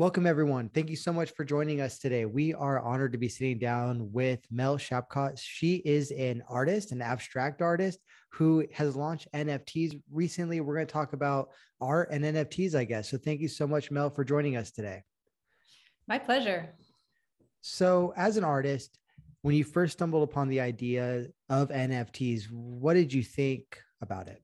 Welcome, everyone. Thank you so much for joining us today. We are honored to be sitting down with Mel Shapcott. She is an artist, an abstract artist who has launched NFTs recently. We're going to talk about art and NFTs, I guess. So thank you so much, Mel, for joining us today. My pleasure. So as an artist, when you first stumbled upon the idea of NFTs, what did you think about it?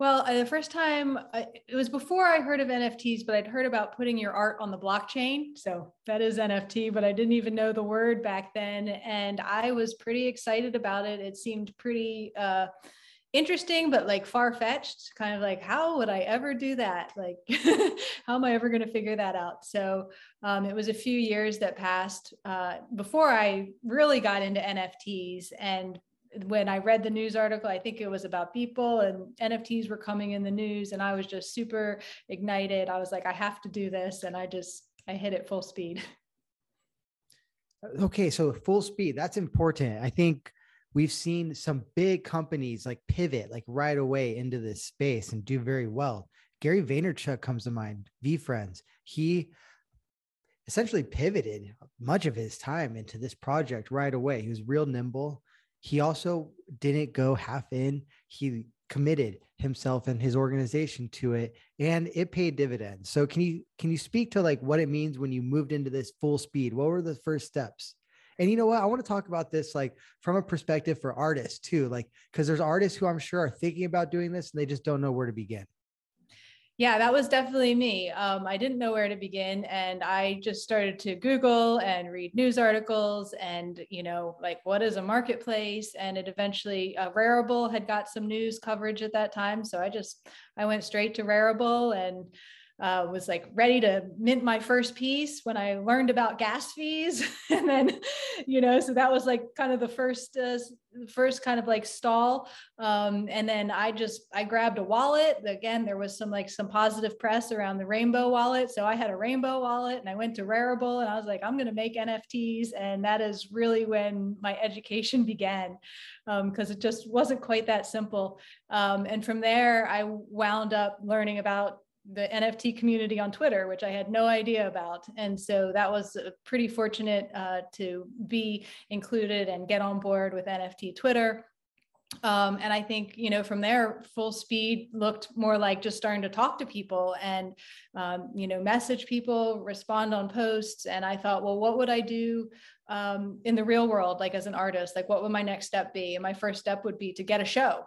Well, the first time, it was before I heard of NFTs, but I'd heard about putting your art on the blockchain. So that is NFT, but I didn't even know the word back then. And I was pretty excited about it. It seemed pretty interesting, but like far-fetched, kind of like, how would I ever do that? Like, how am I ever going to figure that out? So it was a few years that passed before I really got into NFTs. And when I read the news article, I think it was about Beeple and NFTs were coming in the news, and I was just super ignited. I was like, I have to do this. And I hit it full speed. Okay. So full speed, that's important. I think we've seen some big companies like pivot, like right away into this space and do very well. Gary Vaynerchuk comes to mind, VFriends. He essentially pivoted much of his time into this project right away. He was real nimble. He also didn't go half in. He committed himself and his organization to it, and it paid dividends. So can you speak to like what it means when you moved into this full speed? What were the first steps? And you know what? I want to talk about this like from a perspective for artists too, like because there's artists who I'm sure are thinking about doing this and they just don't know where to begin. Yeah, that was definitely me. I didn't know where to begin, and I just started to Google and read news articles and, you know, like what is a marketplace? And it eventually, Rarible had got some news coverage at that time. So I went straight to Rarible and was like ready to mint my first piece when I learned about gas fees. And then, you know, so that was like kind of the first kind of like stall. And then I grabbed a wallet. Again, there was some positive press around the Rainbow Wallet. So I had a Rainbow Wallet and I went to Rarible and I was like, I'm going to make NFTs. And that is really when my education began, because it just wasn't quite that simple. And from there, I wound up learning about the NFT community on Twitter, which I had no idea about. And so that was pretty fortunate to be included and get on board with NFT Twitter. And I think, you know, from there, full speed looked more like just starting to talk to people and, you know, message people, respond on posts. And I thought, well, what would I do in the real world, like as an artist? Like, what would my next step be? And my first step would be to get a show.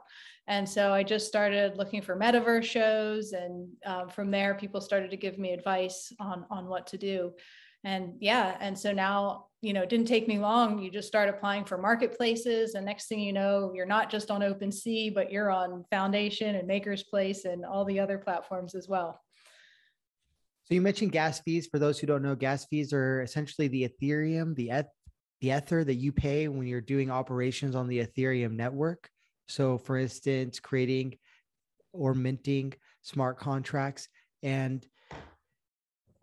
And so I just started looking for metaverse shows. And from there, people started to give me advice on what to do. And yeah, and so now, you know, it didn't take me long. You just start applying for marketplaces. And next thing you know, you're not just on OpenSea, but you're on Foundation and Maker's Place and all the other platforms as well. So you mentioned gas fees. For those who don't know, gas fees are essentially the Ethereum, the ether that you pay when you're doing operations on the Ethereum network. So for instance, creating or minting smart contracts, and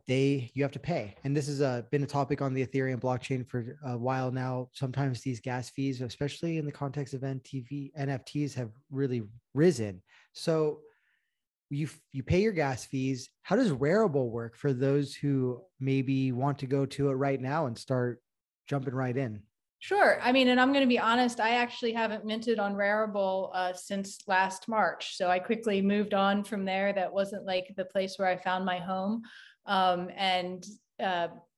you have to pay. And this has been a topic on the Ethereum blockchain for a while now. Sometimes these gas fees, especially in the context of NFTs, have really risen. So you pay your gas fees. How does Rarible work for those who maybe want to go to it right now and start jumping right in? Sure. I mean, and I'm going to be honest, I actually haven't minted on Rarible since last March. So I quickly moved on from there. That wasn't like the place where I found my home.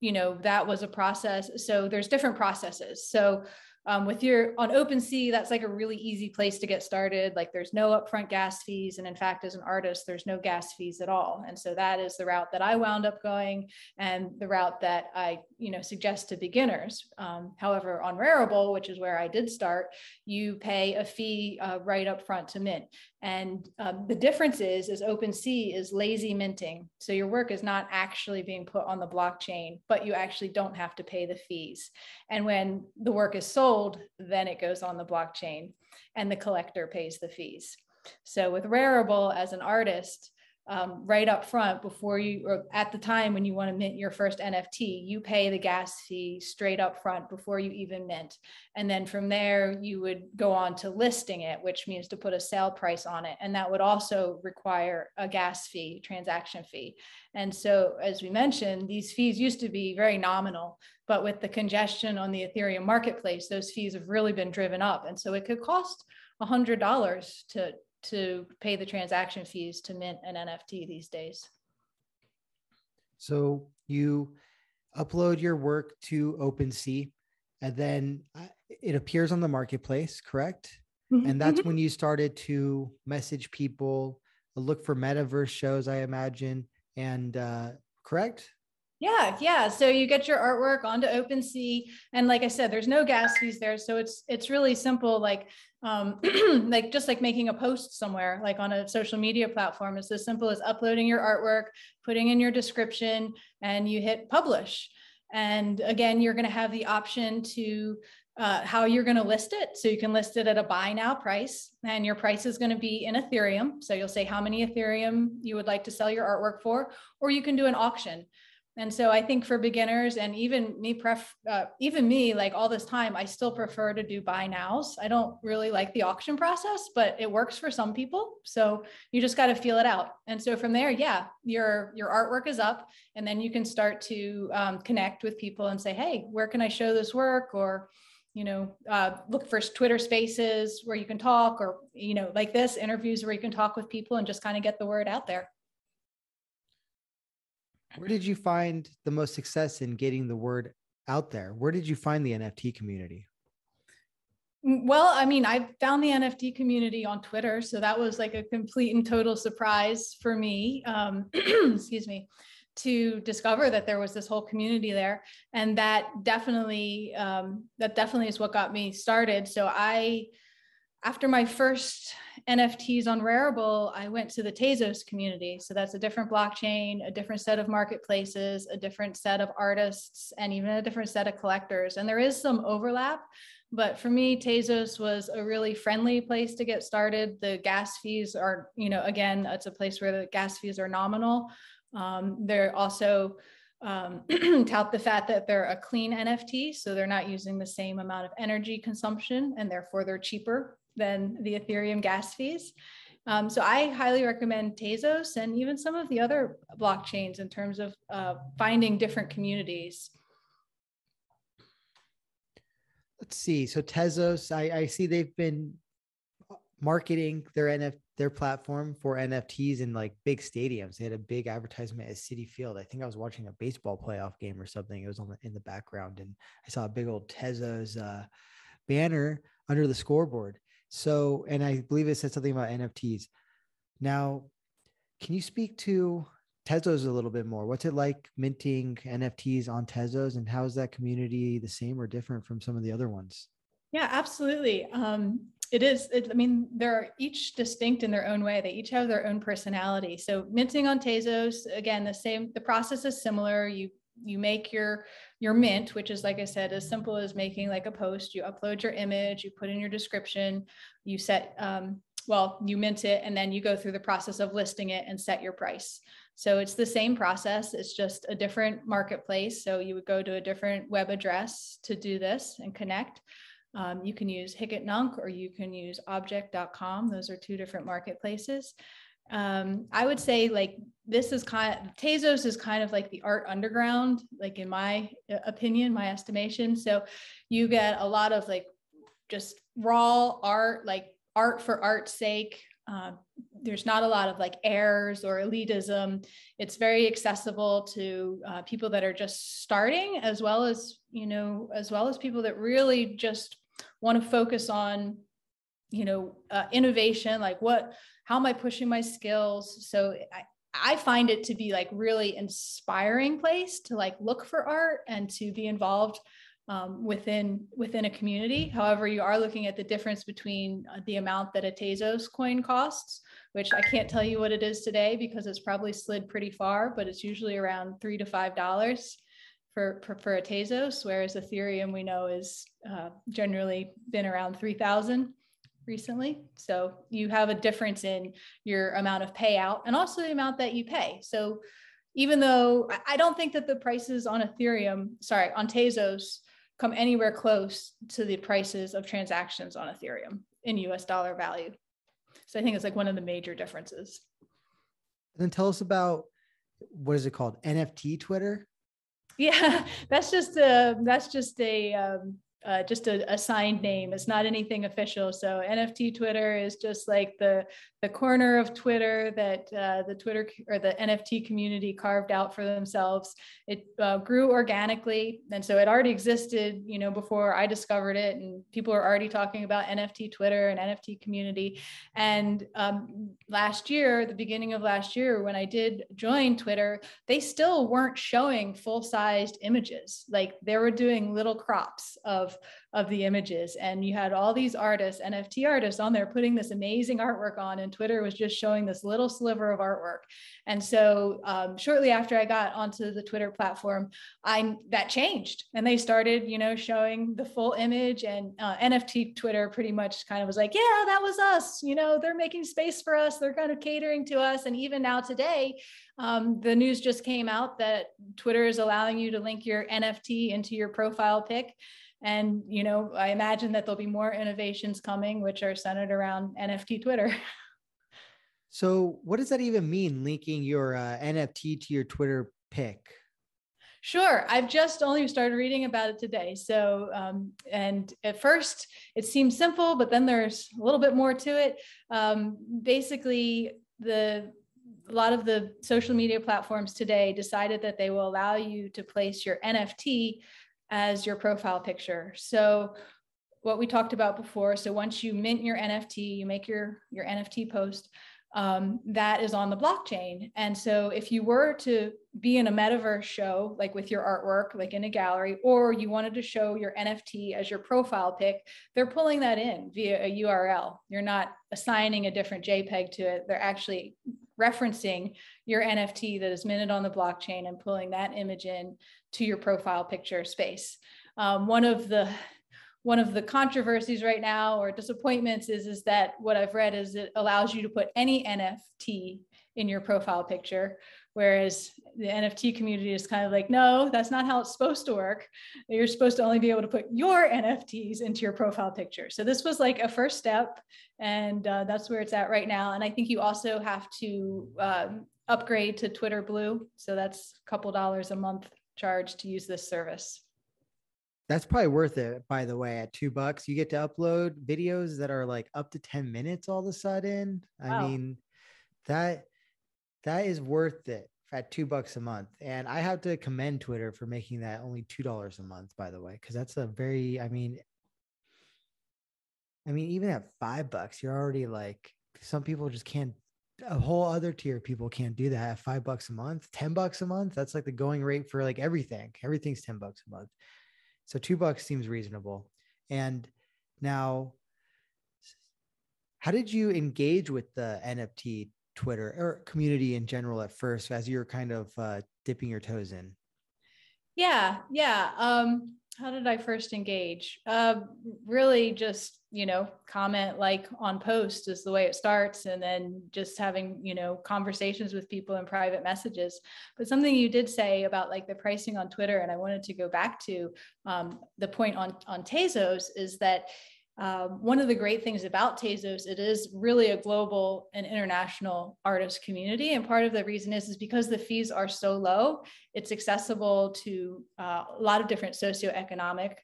You know, that was a process. So there's different processes. So on OpenSea, that's like a really easy place to get started. Like there's no upfront gas fees. And in fact, as an artist, there's no gas fees at all. And so that is the route that I wound up going and the route that I, you know, suggest to beginners. However, on Rarible, which is where I did start, you pay a fee right up front to mint. And the difference is OpenSea is lazy minting. So your work is not actually being put on the blockchain, but you actually don't have to pay the fees. And when the work is sold, then it goes on the blockchain and the collector pays the fees. So with Rarible as an artist, right up front before you, or at the time when you want to mint your first NFT, you pay the gas fee straight up front before you even mint. And then from there, you would go on to listing it, which means to put a sale price on it. And that would also require a gas fee, transaction fee. And so, as we mentioned, these fees used to be very nominal, but with the congestion on the Ethereum marketplace, those fees have really been driven up. And so it could cost $100 to pay the transaction fees to mint an NFT these days. So you upload your work to OpenSea, and then it appears on the marketplace, correct? Mm-hmm. And that's when you started to message people, look for metaverse shows, I imagine, and correct? Yeah. So you get your artwork onto OpenSea, and like I said, there's no gas fees there, so it's really simple. Like like just like making a post somewhere, like on a social media platform, it's as simple as uploading your artwork, putting in your description, and you hit publish. And again, you're going to have the option to how you're going to list it. So you can list it at a buy now price, and your price is going to be in Ethereum. So you'll say how many Ethereum you would like to sell your artwork for, or you can do an auction. And so I think for beginners, and even me, like all this time, I still prefer to do buy nows. I don't really like the auction process, but it works for some people. So you just got to feel it out. And so from there, yeah, your artwork is up, and then you can start to connect with people and say, hey, where can I show this work? Or, you know, look for Twitter spaces where you can talk, or, you know, like this, interviews where you can talk with people and just kind of get the word out there. Where did you find the most success in getting the word out there? Where did you find the NFT community? Well, I mean, I found the NFT community on Twitter, so that was like a complete and total surprise for me, excuse me, to discover that there was this whole community there. And that definitely is what got me started. So after my first NFTs on Rarible, I went to the Tezos community. So that's a different blockchain, a different set of marketplaces, a different set of artists, and even a different set of collectors. And there is some overlap, but for me, Tezos was a really friendly place to get started. The gas fees are, you know, again, it's a place where the gas fees are nominal. They're also tout the fact that they're a clean NFT, so they're not using the same amount of energy consumption, and therefore they're cheaper than the Ethereum gas fees. So I highly recommend Tezos and even some of the other blockchains in terms of finding different communities. Let's see. So Tezos, I see they've been marketing their platform for NFTs in like big stadiums. They had a big advertisement at City Field. I think I was watching a baseball playoff game or something. It was in the background, and I saw a big old Tezos banner under the scoreboard. So, and I believe it said something about NFTs. Now, can you speak to Tezos a little bit more? What's it like minting NFTs on Tezos, and how is that community the same or different from some of the other ones? Yeah, absolutely. It is. I mean, they're each distinct in their own way. They each have their own personality. So minting on Tezos, again, the process is similar. You make your mint, which is, like I said, as simple as making like a post. You upload your image, you put in your description, you set, you mint it, and then you go through the process of listing it and set your price. So it's the same process. It's just a different marketplace. So you would go to a different web address to do this and connect. You can use HicEtNunc, or you can use object.com. Those are two different marketplaces. I would say like Tezos is kind of like the art underground, like in my opinion, my estimation. So you get a lot of like just raw art, like art for art's sake. There's not a lot of like errors or elitism. It's very accessible to people that are just starting, as well as people that really just want to focus on, you know, innovation, like how am I pushing my skills? So I find it to be like really inspiring place to like look for art and to be involved within a community. However, you are looking at the difference between the amount that a Tezos coin costs, which I can't tell you what it is today because it's probably slid pretty far, but it's usually around $3 to $5 for a Tezos, whereas Ethereum we know is generally been around 3,000. recently. So you have a difference in your amount of payout and also the amount that you pay. So even though I don't think that the prices on Tezos come anywhere close to the prices of transactions on Ethereum in US dollar value. So I think it's like one of the major differences. And then tell us about, what is it called? NFT Twitter? Yeah, that's just a assigned name. It's not anything official. So NFT Twitter is just like the corner of Twitter that the Twitter or the NFT community carved out for themselves. It grew organically, and so it already existed, you know, before I discovered it. And people are already talking about NFT Twitter and NFT community. And last year, the beginning of last year, when I did join Twitter, they still weren't showing full-sized images. Like they were doing little crops of the images, and you had all these artists, NFT artists on there putting this amazing artwork on, and Twitter was just showing this little sliver of artwork. And so shortly after I got onto the Twitter platform, that changed, and they started, you know, showing the full image, and NFT Twitter pretty much kind of was like, yeah, that was us, you know, they're making space for us, they're kind of catering to us. And even now today, the news just came out that Twitter is allowing you to link your NFT into your profile pic. And, you know, I imagine that there'll be more innovations coming, which are centered around NFT Twitter. So what does that even mean, linking your NFT to your Twitter pic? Sure. I've just only started reading about it today. So, and at first it seems simple, but then there's a little bit more to it. Basically, a lot of the social media platforms today decided that they will allow you to place your NFT as your profile picture. So what we talked about before, so once you mint your NFT, you make your NFT post, that is on the blockchain. And so if you were to be in a metaverse show, like with your artwork, like in a gallery, or you wanted to show your NFT as your profile pic, they're pulling that in via a URL. You're not assigning a different JPEG to it. They're actually referencing your NFT that is minted on the blockchain and pulling that image in to your profile picture space. One of the controversies right now, or disappointments, is that what I've read is it allows you to put any NFT in your profile picture, whereas the NFT community is kind of like, no, that's not how it's supposed to work. You're supposed to only be able to put your NFTs into your profile picture. So this was like a first step, and that's where it's at right now. And I think you also have to upgrade to Twitter Blue. So that's a couple dollars a month charge to use this service. That's probably worth it, by the way. At $2, you get to upload videos that are like up to 10 minutes all of a sudden. Wow. I mean, that is worth it at $2 a month. And I have to commend Twitter for making that only $2 a month, by the way, because that's a very, I mean, even at $5, you're already like, some people just can't, a whole other tier of people can't do that at $5 a month, $10 a month. That's like the going rate for like everything. Everything's $10 a month. So $2 seems reasonable. And now, how did you engage with the NFT Twitter or community in general at first, as you were kind of dipping your toes in? Yeah. How did I first engage? Really just, you know, comment like on post is the way it starts. And then just having, you know, conversations with people in private messages. But something you did say about like the pricing on Twitter, and I wanted to go back to the point on Tezos, is that one of the great things about Tezos, it is really a global and international artist community. And part of the reason is because the fees are so low, it's accessible to a lot of different socioeconomic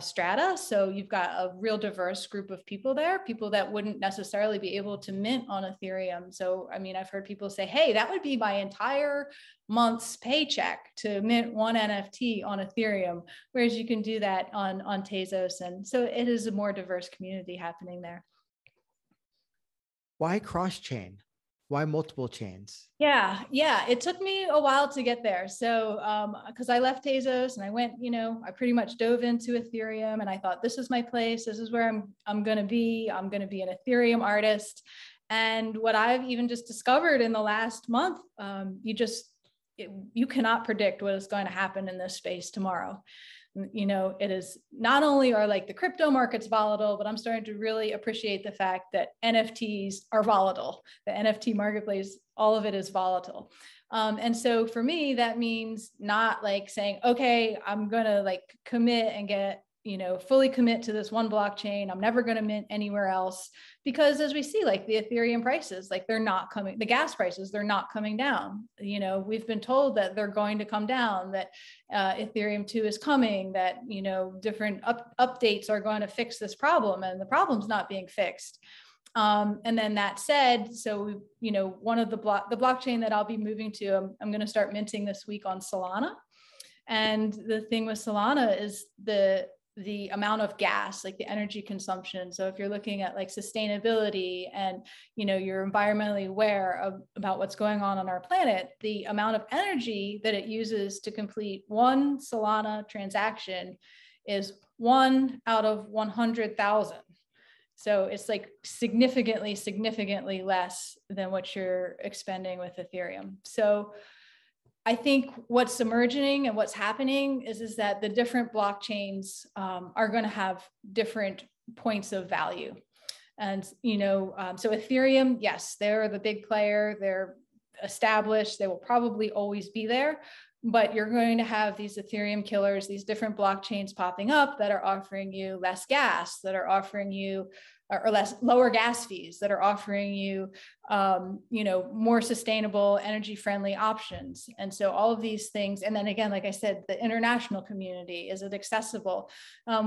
strata. So you've got a real diverse group of people there, people that wouldn't necessarily be able to mint on Ethereum. So, I mean, I've heard people say, hey, that would be my entire month's paycheck to mint one NFT on Ethereum, whereas you can do that on Tezos. And so it is a more diverse community happening there. Why cross-chain? Why multiple chains? Yeah. It took me a while to get there. So, because I left Tezos and I went, you know, I pretty much dove into Ethereum, and I thought, this is my place. This is where I'm going to be. I'm going to be an Ethereum artist. And what I've even just discovered in the last month, you cannot predict what is going to happen in this space tomorrow. you know, it is not only are like the crypto markets volatile, but I'm starting to really appreciate the fact that NFTs are volatile. The NFT marketplace, all of it is volatile. And so for me, that means not like saying, okay, I'm going to like commit and get, you know, fully commit to this one blockchain. I'm never going to mint anywhere else, because as we see, like the Ethereum prices, like they're not coming, the gas prices, they're not coming down. You know, we've been told that they're going to come down, that Ethereum 2 is coming, that, you know, different updates are going to fix this problem, and the problem's not being fixed. And then that said, so, we, you know, one of the blockchain that I'll be moving to, I'm going to start minting this week on Solana. And the thing with Solana is the amount of gas, like the energy consumption. So if you're looking at like sustainability and, you know, you're environmentally aware of, about what's going on our planet, the amount of energy that it uses to complete one Solana transaction is 1 out of 100,000. So it's like significantly, significantly less than what you're expending with Ethereum. So I think what's emerging and what's happening is that the different blockchains are going to have different points of value. And, you know, so Ethereum, yes, they're the big player, they're established, they will probably always be there, but you're going to have these Ethereum killers, these different blockchains popping up that are offering you less gas, that are offering you lower gas fees, that are offering you, you know, more sustainable, energy-friendly options. And so all of these things, and then again, like I said, the international community, is it accessible?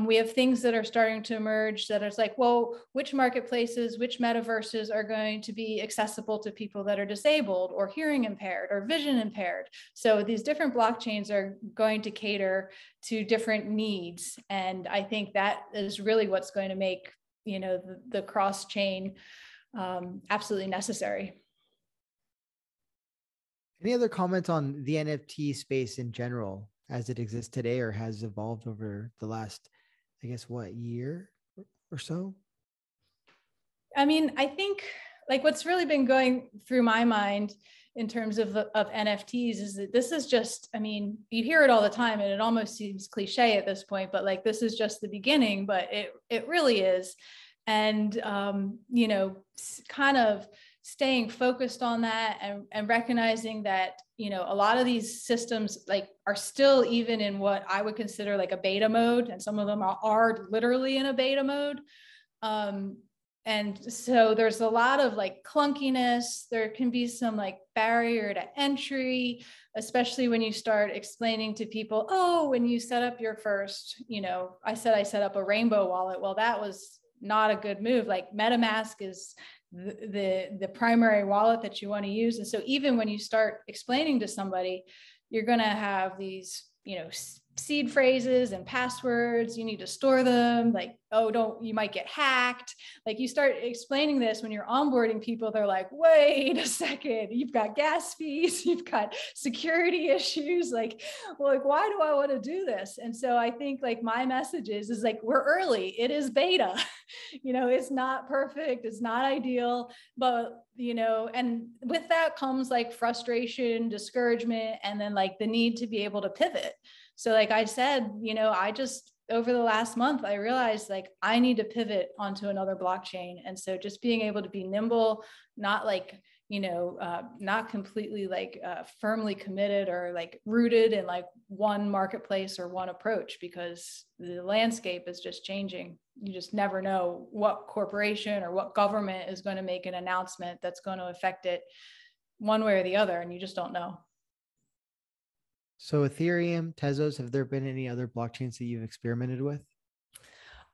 We have things that are starting to emerge that is like, well, which marketplaces, which metaverses are going to be accessible to people that are disabled or hearing impaired or vision impaired? So these different blockchains are going to cater to different needs. And I think that is really what's going to make, you know, the cross chain absolutely necessary. Any other comments on the NFT space in general as it exists today, or has evolved over the last, I guess, what, year or so? I mean, I think like what's really been going through my mind in terms of NFTs is that this is just, I mean, you hear it all the time and it almost seems cliche at this point, but like, this is just the beginning, but it really is. And, you know, kind of staying focused on that and recognizing that, you know, a lot of these systems like are still even in what I would consider like a beta mode. And some of them are literally in a beta mode. And so there's a lot of like clunkiness. There can be some like barrier to entry, especially when you start explaining to people, oh, when you set up your first, you know, I set up a Rainbow wallet. Well, that was not a good move. Like MetaMask is the primary wallet that you want to use. And so even when you start explaining to somebody, you're going to have these, you know, seed phrases and passwords, you need to store them, like, oh, don't, you might get hacked. Like you start explaining this when you're onboarding people, they're like, wait a second, you've got gas fees, you've got security issues. Like, well, like, why do I want to do this? And so I think like my message is like, we're early, it is beta, you know, it's not perfect, it's not ideal, but you know, and with that comes like frustration, discouragement, and then like the need to be able to pivot. So like I said, you know, I just, over the last month, I realized like I need to pivot onto another blockchain. And so just being able to be nimble, not like, you know, not completely like firmly committed or like rooted in like one marketplace or one approach, because the landscape is just changing. You just never know what corporation or what government is going to make an announcement that's going to affect it one way or the other. And you just don't know. So Ethereum, Tezos, have there been any other blockchains that you've experimented with?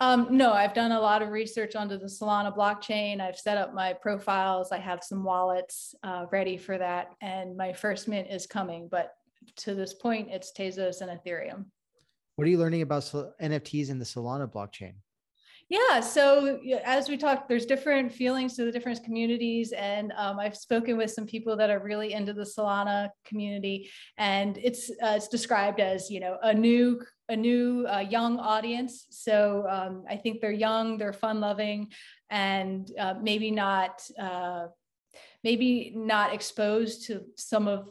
No, I've done a lot of research onto the Solana blockchain. I've set up my profiles. I have some wallets ready for that. And my first mint is coming, but to this point, it's Tezos and Ethereum. What are you learning about NFTs in the Solana blockchain? Yeah, so as we talked, there's different feelings to the different communities, and I've spoken with some people that are really into the Solana community, and it's described as, you know, a new young audience. So I think they're young, they're fun-loving, and maybe not exposed to some of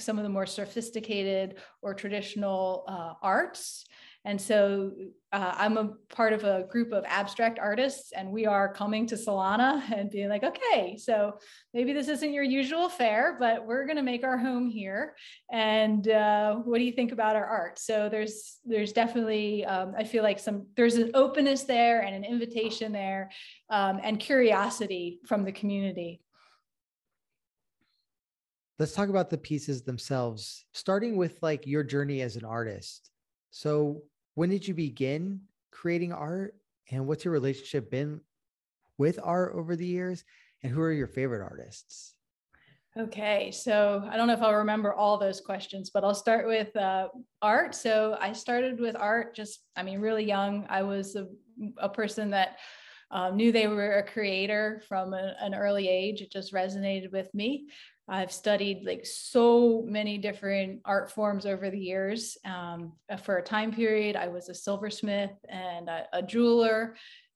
some of the more sophisticated or traditional arts. And so I'm a part of a group of abstract artists, and we are coming to Solana and being like, okay, so maybe this isn't your usual fare, but we're going to make our home here. And what do you think about our art? So there's definitely, I feel like there's an openness there and an invitation there and curiosity from the community. Let's talk about the pieces themselves, starting with like your journey as an artist. So when did you begin creating art, and what's your relationship been with art over the years, and who are your favorite artists? Okay, so I don't know if I'll remember all those questions, but I'll start with art. So I started with art just, I mean, really young. I was a person that knew they were a creator from an early age. It just resonated with me. I've studied like so many different art forms over the years. For a time period, I was a silversmith and a jeweler,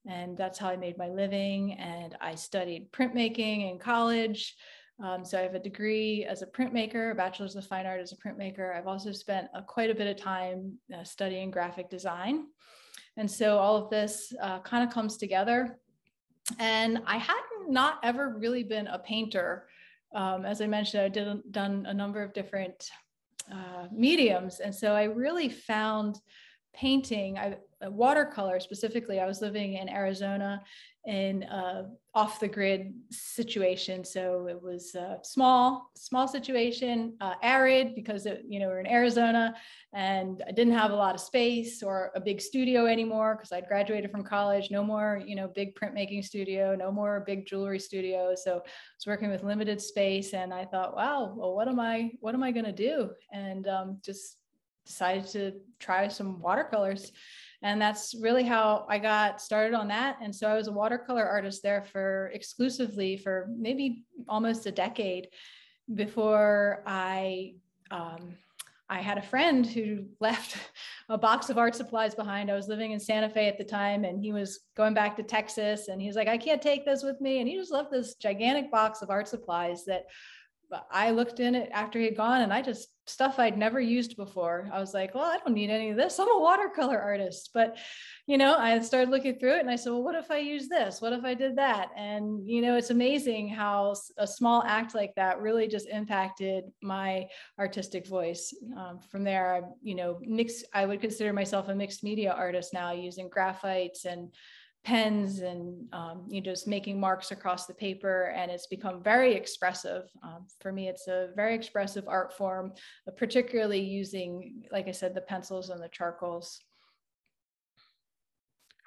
and that's how I made my living. And I studied printmaking in college. So I have a degree as a printmaker, a bachelor's of fine art as a printmaker. I've also spent quite a bit of time studying graphic design. And so all of this kind of comes together. And I hadn't not ever really been a painter. As I mentioned, I done a number of different mediums. And so I really found painting, watercolor specifically. I was living in Arizona in off the grid situation. So it was a small situation, arid, because we're in Arizona and I didn't have a lot of space or a big studio anymore because I'd graduated from college. No more, big printmaking studio, no more big jewelry studio. So I was working with limited space, and I thought, wow, well, what am I going to do? And just decided to try some watercolors. And that's really how I got started on that. And so I was a watercolor artist there exclusively for maybe almost a decade before I had a friend who left a box of art supplies behind. I was living in Santa Fe at the time, and he was going back to Texas, and he was like, I can't take this with me. And he just left this gigantic box of art supplies that I looked in it after he had gone, and stuff I'd never used before. I was like, well, I don't need any of this. I'm a watercolor artist. But, I started looking through it, and I said, well, what if I use this? What if I did that? And, it's amazing how a small act like that really just impacted my artistic voice. From there, I would consider myself a mixed media artist now, using graphites and pens and just making marks across the paper, and it's become very expressive. For me, it's a very expressive art form, particularly using, like I said, the pencils and the charcoals.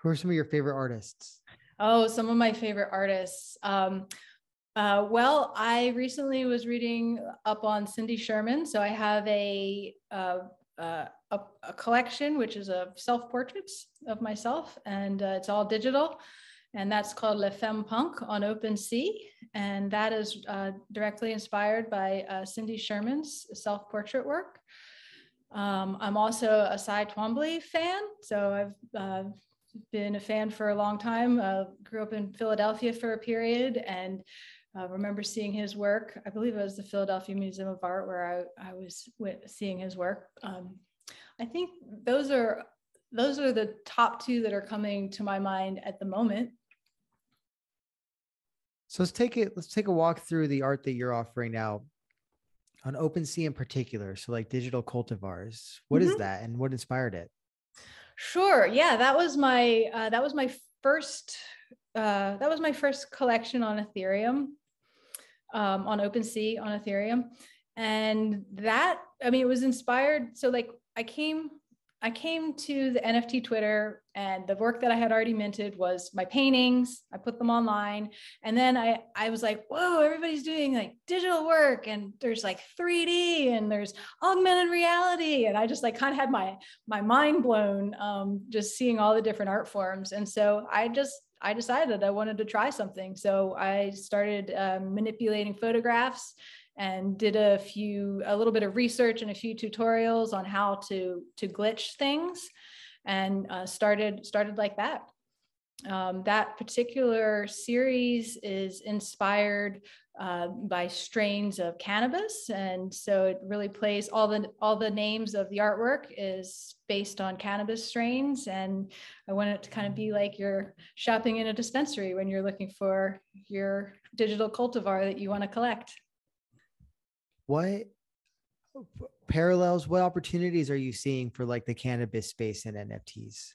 Who are some of your favorite artists? Oh, some of my favorite artists. Well, I recently was reading up on Cindy Sherman, so I have a collection, which is of self-portraits of myself, and it's all digital, and that's called Le Femme Punk on OpenSea, and that is directly inspired by Cindy Sherman's self-portrait work. I'm also a Cy Twombly fan, so I've been a fan for a long time. Grew up in Philadelphia for a period, and remember seeing his work. I believe it was the Philadelphia Museum of Art where I was seeing his work. I think those are the top two that are coming to my mind at the moment. So let's take a walk through the art that you're offering now on OpenSea in particular. So like Digital Cultivars, what is that, and what inspired it? Sure. Yeah, that was my first collection on Ethereum, on OpenSea on Ethereum. And that, it was inspired. So like I came to the NFT Twitter, and the work that I had already minted was my paintings. I put them online. And then I was like, whoa, everybody's doing like digital work, and there's like 3D and there's augmented reality. And I just like kind of had my mind blown, just seeing all the different art forms. And so I decided I wanted to try something. So I started manipulating photographs, and did a little bit of research and a few tutorials on how to glitch things, and started like that. That particular series is inspired by strains of cannabis, and so it really plays all the names of the artwork is based on cannabis strains. And I want it to kind of be like you're shopping in a dispensary when you're looking for your digital cultivar that you want to collect. What parallels, what opportunities are you seeing for like the cannabis space and NFTs?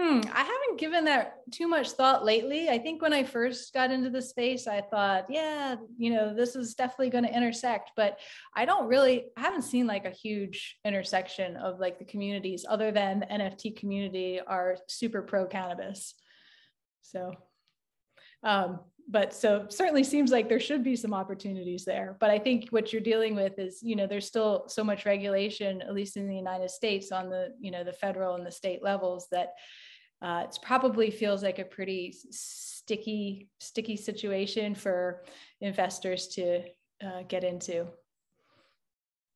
I haven't given that too much thought lately. I think when I first got into the space, I thought, yeah, you know, this is definitely going to intersect, but I haven't seen like a huge intersection of like the communities other than the NFT community are super pro cannabis. So, so certainly seems like there should be some opportunities there, but I think what you're dealing with is, you know, there's still so much regulation, at least in the United States on the, you know, the federal and the state levels that it's probably feels like a pretty sticky situation for investors to get into.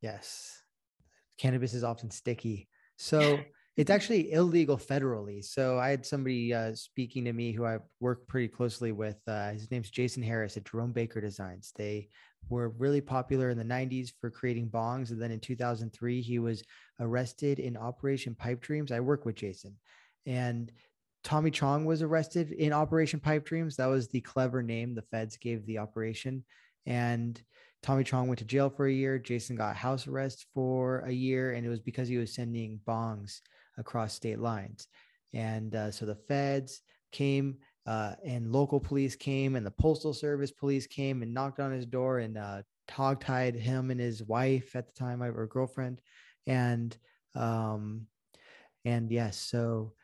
Yes. Cannabis is often sticky. So it's actually illegal federally. So I had somebody speaking to me who I work pretty closely with. His name's Jason Harris at Jerome Baker Designs. They were really popular in the 90s for creating bongs. And then in 2003, he was arrested in Operation Pipe Dreams. I work with Jason. And Tommy Chong was arrested in Operation Pipe Dreams. That was the clever name the feds gave the operation. And Tommy Chong went to jail for a year. Jason got house arrest for a year. And it was because he was sending bongs across state lines. And so the feds came and local police came and the postal service police came and knocked on his door and hogtied him and his wife at the time, or girlfriend. And yes, so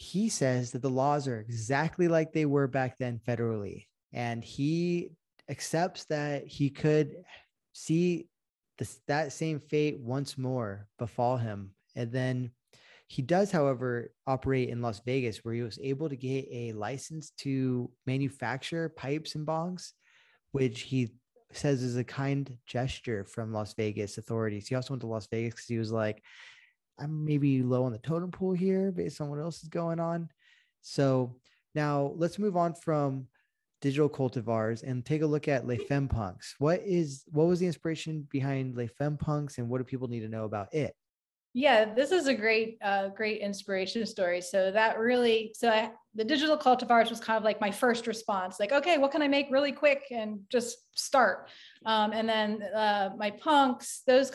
he says that the laws are exactly like they were back then federally. And he accepts that he could see that same fate once more befall him. And then he does, however, operate in Las Vegas, where he was able to get a license to manufacture pipes and bongs, which he says is a kind gesture from Las Vegas authorities. He also went to Las Vegas because he was like, I'm maybe low on the totem pole here based on what else is going on. So now let's move on from digital cultivars and take a look at Le Femme Punks. What was the inspiration behind Le Femme Punks, and what do people need to know about it? Yeah, this is a great, great inspiration story. So the digital cultivars was kind of like my first response, like, okay, what can I make really quick and just start? And then my punks, those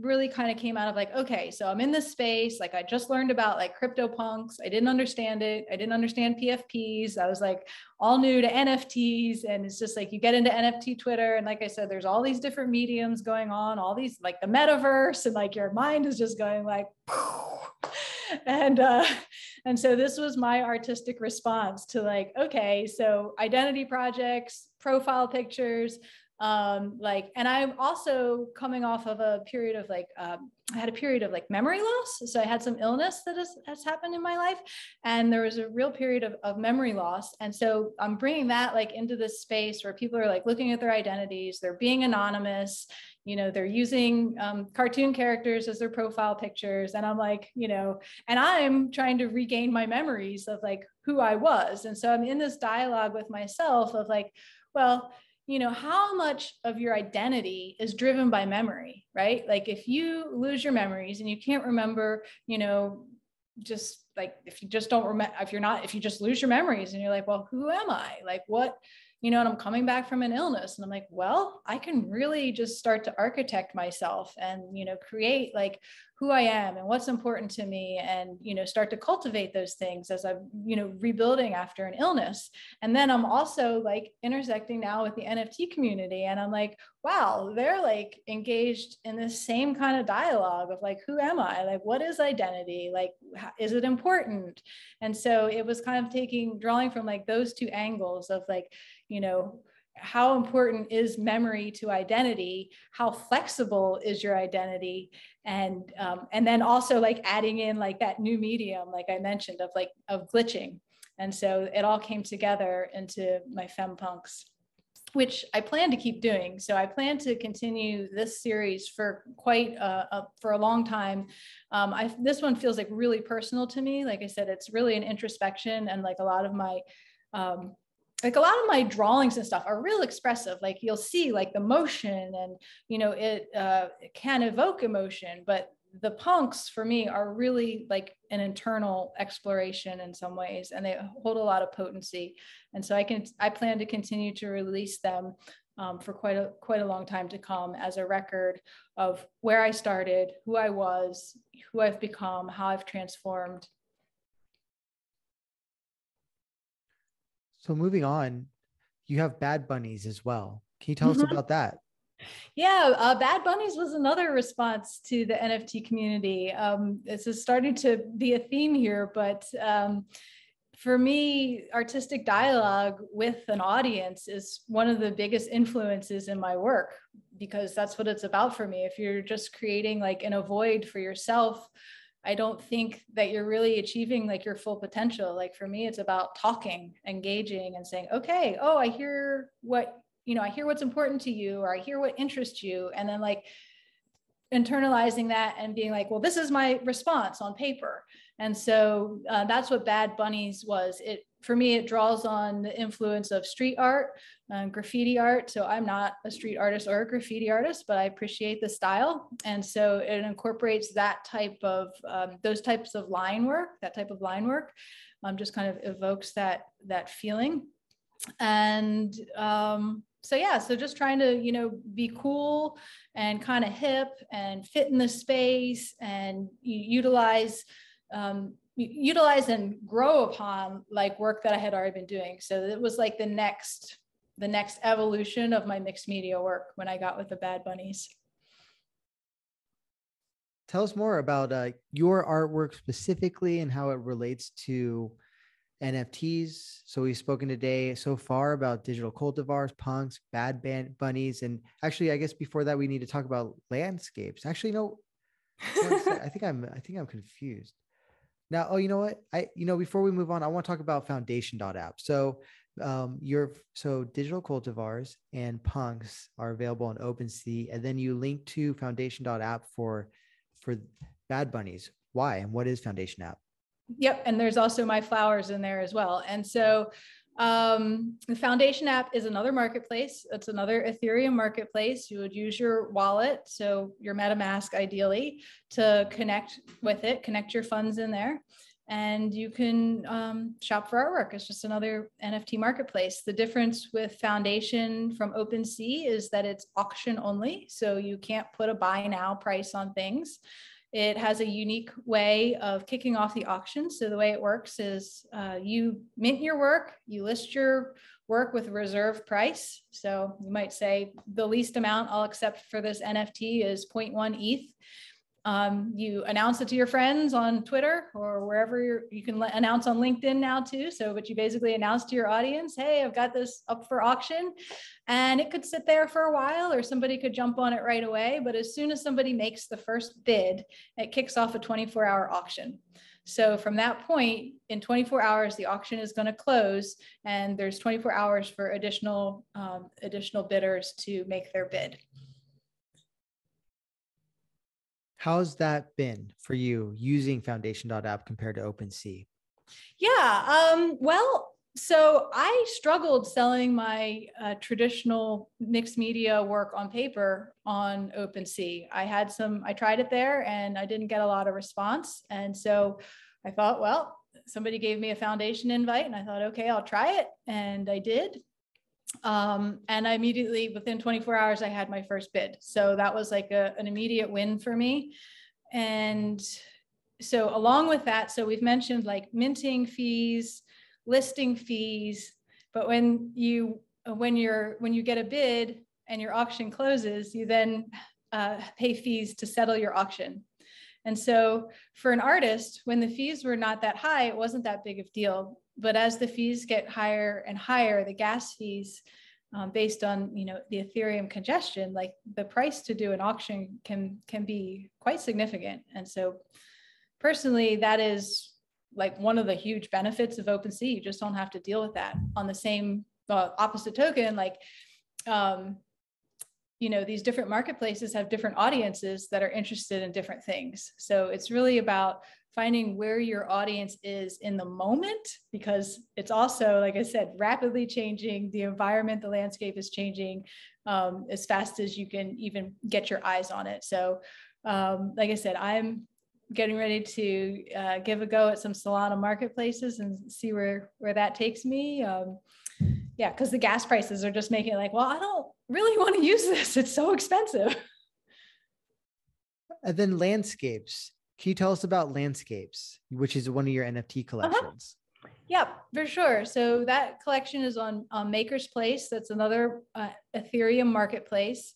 really came out of like, okay, so I'm in this space. Like I just learned about like crypto punks. I didn't understand it. I didn't understand PFPs. I was like all new to NFTs. And it's just like, you get into NFT Twitter. And like I said, there's all these different mediums going on, all these like the metaverse, and like your mind is just going like, and so this was my artistic response to like, okay, so identity projects, profile pictures, and I'm also coming off of a period of like, I had a period of like memory loss. So I had some illness that has happened in my life, and there was a real period of memory loss. And so I'm bringing that like into this space where people are like looking at their identities, they're being anonymous, you know, they're using cartoon characters as their profile pictures. And I'm like, you know, and I'm trying to regain my memories of like who I was. And so I'm in this dialogue with myself of like, well, you know, how much of your identity is driven by memory, right? Like if you lose your memories and you can't remember, you know, just like if you just don't remember, if you just lose your memories and you're like, well, who am I? Like what, you know, and I'm coming back from an illness and I'm like, well, I can really just start to architect myself and, you know, create like who I am and what's important to me and, you know, start to cultivate those things as I'm, you know, rebuilding after an illness. And then I'm also like intersecting now with the NFT community. And I'm like, wow, they're like engaged in this same kind of dialogue of like, who am I? Like, what is identity? Like, is it important? And so it was kind of drawing from like those two angles of like, you know, how important is memory to identity? How flexible is your identity? And then also like adding in like that new medium, like I mentioned, of glitching. And so it all came together into my Femme Punks. which I plan to keep doing. So I plan to continue this series for quite for a long time. This one feels like really personal to me. Like I said, it's really an introspection, and like a lot of my drawings and stuff are real expressive. Like you'll see like the motion, and you know it can evoke emotion, but the punks for me are really like an internal exploration in some ways, and they hold a lot of potency. And so I plan to continue to release them for quite a long time to come as a record of where I started, who I was, who I've become, how I've transformed. So moving on, you have Bad Bunnies as well. Can you tell us about that? Yeah, Bad Bunnies was another response to the NFT community. This is starting to be a theme here, but for me, artistic dialogue with an audience is one of the biggest influences in my work, because that's what it's about for me. If you're just creating like in a void for yourself, I don't think that you're really achieving like your full potential. Like for me, it's about talking, engaging, and saying, okay, oh, I hear what, you know, I hear what's important to you, or I hear what interests you. And then like internalizing that and being like, well, this is my response on paper. And so that's what Bad Bunnies was. For me, it draws on the influence of street art, graffiti art. So I'm not a street artist or a graffiti artist, but I appreciate the style. And so it incorporates that type of, those types of line work, just kind of evokes that feeling. And so, yeah, so just trying to, you know, be cool and kind of hip and fit in the space, and utilize and grow upon like work that I had already been doing. So it was like the next evolution of my mixed media work when I got with the Bad Bunnies. Tell us more about your artwork specifically and how it relates to NFTs. So we've spoken today so far about digital cultivars, punks, Bad Bunnies, and actually, I guess before that, we need to talk about landscapes. Actually, no, I think I'm confused now. Oh, you know what? Before we move on, I want to talk about Foundation.app. So, digital cultivars and punks are available on OpenSea, and then you link to Foundation.app for Bad Bunnies. Why and what is Foundation app? Yep. And there's also my flowers in there as well. And so the Foundation app is another marketplace. It's another Ethereum marketplace. You would use your wallet, so your MetaMask ideally, to connect with it, connect your funds in there. And you can shop for artwork. It's just another NFT marketplace. The difference with Foundation from OpenSea is that it's auction only. So you can't put a buy now price on things. It has a unique way of kicking off the auction. So the way it works is you mint your work, you list your work with a reserve price. So you might say the least amount I'll accept for this NFT is 0.1 ETH. You announce it to your friends on Twitter or wherever you can announce on LinkedIn now too. So, but you basically announce to your audience, hey, I've got this up for auction. And it could sit there for a while, or somebody could jump on it right away. But as soon as somebody makes the first bid, it kicks off a 24-hour auction. So from that point, in 24 hours, the auction is going to close, and there's 24 hours for additional bidders to make their bid. How's that been for you using Foundation.app compared to OpenSea? Yeah, so I struggled selling my traditional mixed media work on paper on OpenSea. I tried it there and I didn't get a lot of response. And so I thought, well, somebody gave me a Foundation invite and I thought, okay, I'll try it. And I did. And I immediately, within 24 hours, I had my first bid. So that was like an immediate win for me. And so along with that, so we've mentioned like minting fees, listing fees, but when you get a bid and your auction closes, you then pay fees to settle your auction. And so for an artist, when the fees were not that high, it wasn't that big of a deal. But as the fees get higher and higher, the gas fees based on, you know, the Ethereum congestion, like the price to do an auction can be quite significant. And so personally, that is like one of the huge benefits of OpenSea. You just don't have to deal with that. On the same opposite token, like you know, these different marketplaces have different audiences that are interested in different things. So it's really about finding where your audience is in the moment, because it's also, like I said, rapidly changing. The environment, the landscape is changing as fast as you can even get your eyes on it. So like I said, I'm getting ready to give a go at some Solana marketplaces and see where that takes me. Yeah, because the gas prices are just making it like, well, I don't really want to use this. It's so expensive. And then Landscapes. Can you tell us about Landscapes, which is one of your NFT collections? Yeah, for sure. So that collection is on Maker's Place. That's another Ethereum marketplace.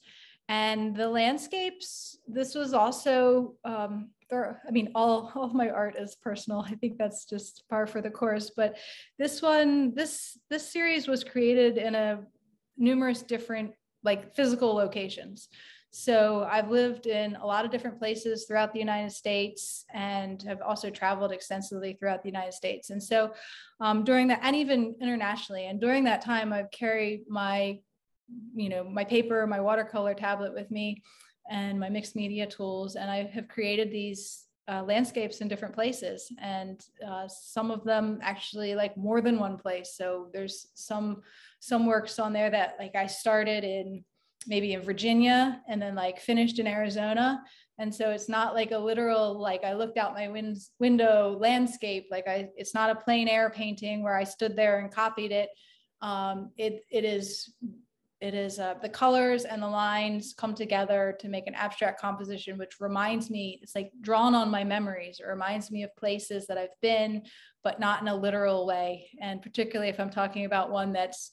And the Landscapes, this was also, I mean, all of my art is personal. I think that's just par for the course. But this one, this series was created in a numerous different like physical locations. So I've lived in a lot of different places throughout the United States and have also traveled extensively throughout the United States. And so during that, and even internationally, and during that time, I've carried my, you know, my paper, my watercolor tablet with me and my mixed media tools. And I have created these landscapes in different places. And some of them actually like more than one place. So there's some works on there that like I started in, maybe in Virginia and then like finished in Arizona. And so it's not like a literal, like I looked out my window landscape, like it's not a plain air painting where I stood there and copied it. It is the colors and the lines come together to make an abstract composition, which reminds me, it's like drawn on my memories. It reminds me of places that I've been, but not in a literal way. And particularly if I'm talking about one that's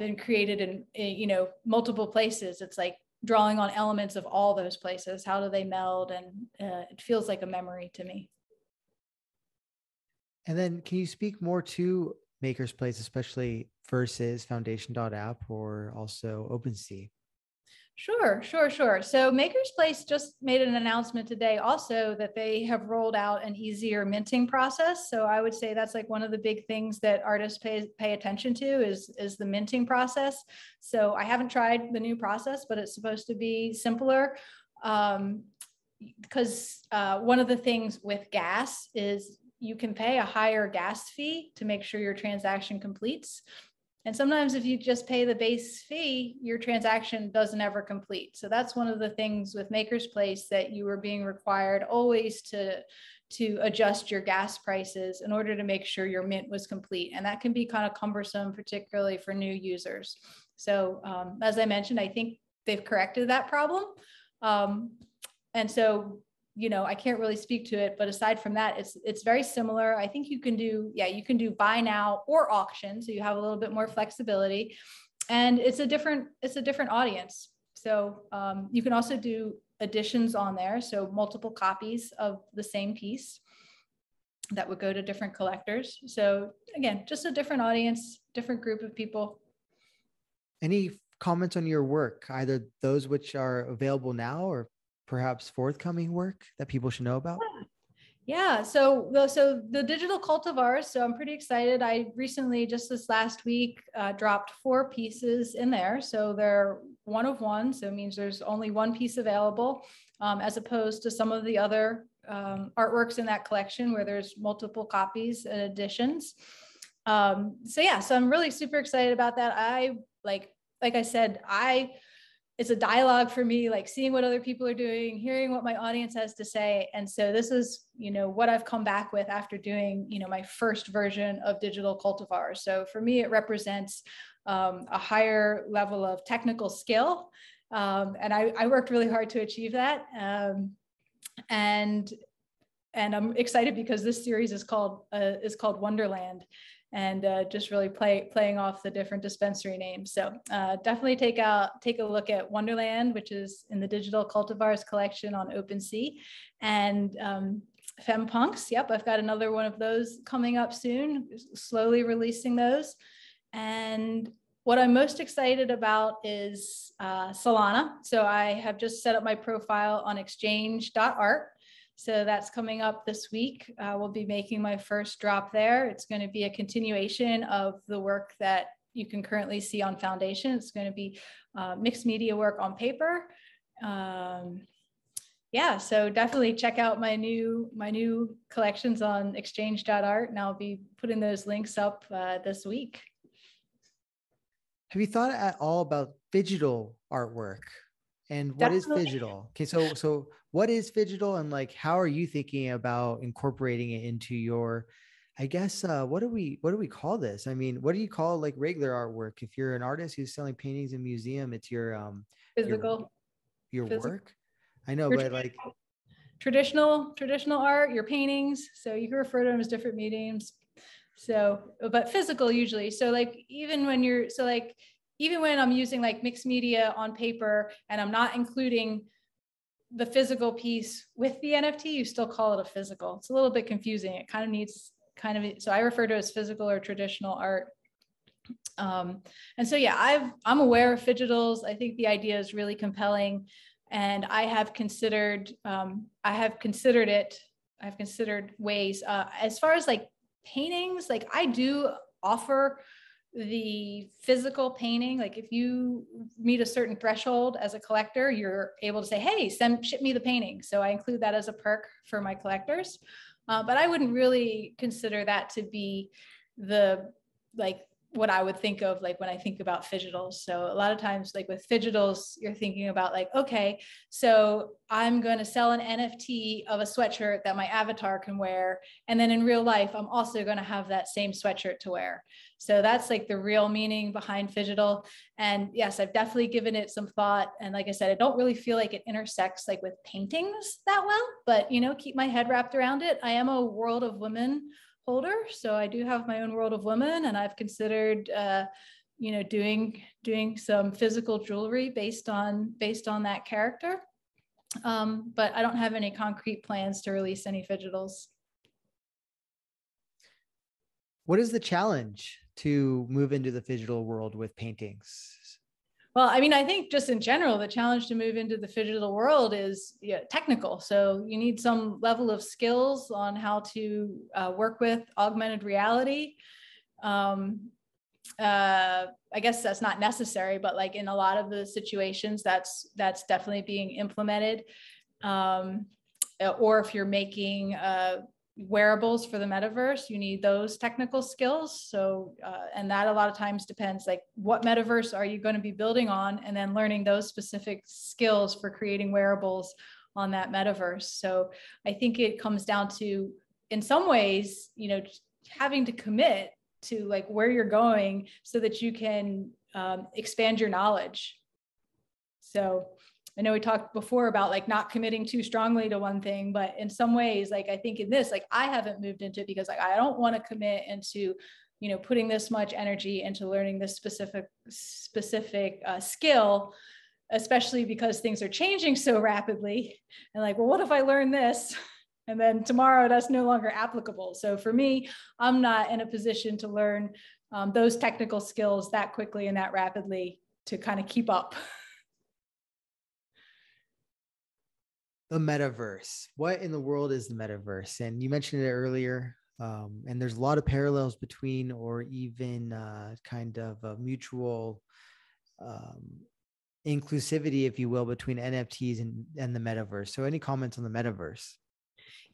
been created in, you know, multiple places. It's like drawing on elements of all those places. How do they meld? And it feels like a memory to me. And then can you speak more to Maker's Place, especially versus Foundation.app or also OpenSea? Sure. So Maker's Place just made an announcement today also that they have rolled out an easier minting process. So I would say that's like one of the big things that artists pay attention to is the minting process. So I haven't tried the new process, but it's supposed to be simpler. Because one of the things with gas is you can pay a higher gas fee to make sure your transaction completes. And sometimes if you just pay the base fee, your transaction doesn't ever complete. So that's one of the things with Maker's Place that you were being required always to adjust your gas prices in order to make sure your mint was complete. And that can be kind of cumbersome, particularly for new users. So as I mentioned, I think they've corrected that problem. And so, you know, I can't really speak to it, but aside from that, it's very similar. I think you can do, yeah, you can do buy now or auction. So you have a little bit more flexibility and it's a different audience. So you can also do editions on there. So multiple copies of the same piece that would go to different collectors. So again, just a different audience, different group of people. Any comments on your work, either those which are available now or perhaps forthcoming work that people should know about? Yeah. So the Digital Cultivars, so I'm pretty excited. I recently, just this last week, dropped 4 pieces in there. So they're 1 of 1. So it means there's only 1 piece available, as opposed to some of the other artworks in that collection where there's multiple copies and editions. So I'm really super excited about that. It's a dialogue for me, like seeing what other people are doing, hearing what my audience has to say. And so this is, you know, what I've come back with after doing, you know, my first version of Digital Cultivars. So for me, it represents a higher level of technical skill. And I worked really hard to achieve that. And I'm excited because this series is called Wonderland. And just really playing off the different dispensary names. So definitely take a look at Wonderland, which is in the Digital Cultivars collection on OpenSea, and Femme Punks. Yep, I've got another one of those coming up soon, slowly releasing those. And what I'm most excited about is Solana. So I have just set up my profile on exchange.art. So that's coming up this week. We'll be making my first drop there. It's going to be a continuation of the work that you can currently see on Foundation. It's going to be mixed media work on paper. Yeah, so definitely check out my new collections on exchange.art, and I'll be putting those links up this week. Have you thought at all about digital artwork? And what is digital? Okay, so what is digital, and like how are you thinking about incorporating it into your, I guess, what do we call this? I mean, what do you call like regular artwork? If you're an artist who's selling paintings in a museum, it's your physical your work. I know, but like traditional art, your paintings. So you can refer to them as different mediums. So, but physical usually. So like even when I'm using like mixed media on paper and I'm not including the physical piece with the NFT, you still call it a physical. It's a little bit confusing. It kind of needs so I refer to it as physical or traditional art. And so, yeah, I'm aware of digitals. I think the idea is really compelling, and I've considered ways as far as like paintings, like I do offer the physical painting. Like if you meet a certain threshold as a collector, you're able to say, hey, ship me the painting. So I include that as a perk for my collectors. But I wouldn't really consider that to be the, like what I would think of, like when I think about digitals. So a lot of times, like with digitals, you're thinking about like, okay, so I'm going to sell an NFT of a sweatshirt that my avatar can wear. And then in real life, I'm also going to have that same sweatshirt to wear. So that's like the real meaning behind digital. And yes, I've definitely given it some thought. And like I said, I don't really feel like it intersects like with paintings that well, but you know, keep my head wrapped around it. I am a World of Women holder, so I do have my own World of Women, and I've considered, you know, doing some physical jewelry based on that character. But I don't have any concrete plans to release any digitals. What is the challenge to move into the digital world with paintings? Well, I mean, I think just in general, the challenge to move into the digital world is technical. So you need some level of skills on how to work with augmented reality. I guess that's not necessary, but like in a lot of the situations, that's definitely being implemented. Or if you're making wearables for the metaverse, you need those technical skills. So, and that a lot of times depends, like what metaverse are you going to be building on, and then learning those specific skills for creating wearables on that metaverse. So I think it comes down to, in some ways, you know, having to commit to like where you're going so that you can expand your knowledge. So I know we talked before about like not committing too strongly to one thing, but in some ways, like I think in this, like I haven't moved into it because like I don't want to commit into, you know, putting this much energy into learning this specific skill, especially because things are changing so rapidly. And like, well, what if I learn this? And then tomorrow that's no longer applicable. So for me, I'm not in a position to learn those technical skills that quickly and that rapidly to kind of keep up. The metaverse. What in the world is the metaverse? And you mentioned it earlier, and there's a lot of parallels between, or even kind of a mutual inclusivity, if you will, between NFTs and the metaverse. So any comments on the metaverse?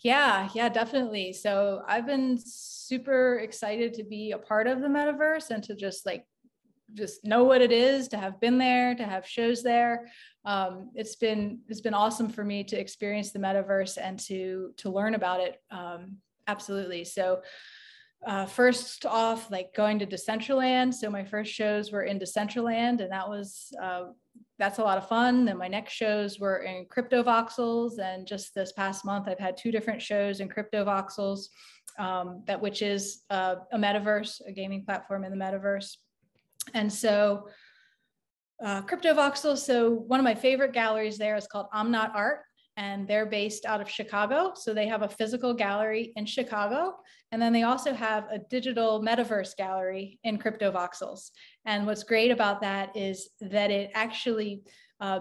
Yeah, definitely. So I've been super excited to be a part of the metaverse and to just know what it is, to have been there, to have shows there. It's been awesome for me to experience the metaverse and to learn about it. Absolutely. So first off, like going to Decentraland. So my first shows were in Decentraland, and that was, that's a lot of fun. Then my next shows were in Cryptovoxels, and just this past month, I've had 2 different shows in Cryptovoxels, which is a metaverse, a gaming platform in the metaverse. And so Cryptovoxels, so one of my favorite galleries there is called I'm Not Art, and they're based out of Chicago. So they have a physical gallery in Chicago, and then they also have a digital metaverse gallery in Cryptovoxels. And what's great about that is that it actually